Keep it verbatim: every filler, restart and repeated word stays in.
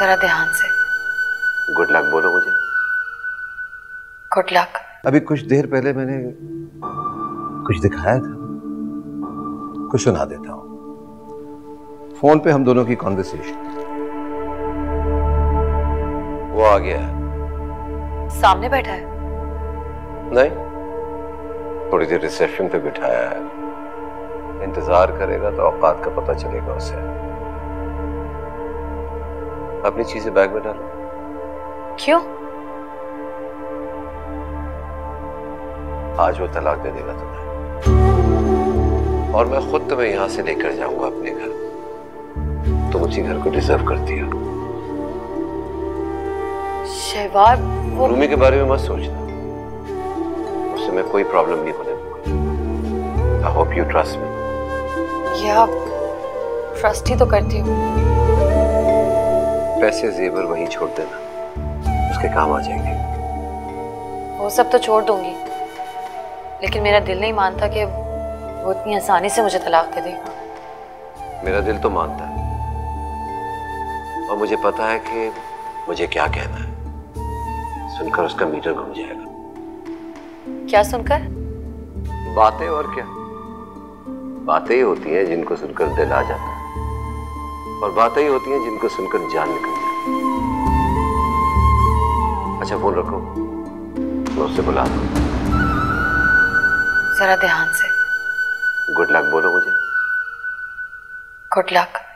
जरा ध्यान से। गुड लक बोलो मुझे। Good luck. अभी कुछ देर पहले मैंने कुछ दिखाया था, कुछ सुना देता हूँ। फोन पे हम दोनों की कॉन्वर्सेशन। वो आ गया है। सामने बैठा है? नहीं, थोड़ी देर रिसेप्शन पे बिठाया है। इंतजार करेगा तो औकात का पता चलेगा उसे। अपनी चीजें बैग में डालो। क्यों? आज वो तलाक दे देगा तुम्हें, और मैं खुद तुम्हें यहाँ से लेकर जाऊंगा अपने घर। तुम उसी घर को डिजर्व करती हो। शहबाज, वो रूमी के बारे में मत सोचना, उससे मैं कोई प्रॉब्लम नहीं होने दूंगा। I hope you trust me. या ट्रस्ट ही तो करती हूँ। पैसे जेवर वहीं छोड़ देना, उसके काम आ जाएंगे। वो सब तो छोड़ दूंगी, लेकिन मेरा दिल नहीं मानता कि वो इतनी आसानी से मुझे तलाक दे देगा। मेरा दिल तो मानता है, और मुझे पता है कि मुझे क्या कहना है। सुनकर उसका मीटर घूम जाएगा। क्या सुनकर? बातें। और क्या बातें ही होती हैं जिनको सुनकर दिल आ जाता है, और बातें ही होती हैं जिनको सुनकर जान निकल जाती है। अच्छा फोन रखो, मैं उससे बुला दूँ। जरा ध्यान से। गुड लक बोलो मुझे। Good luck.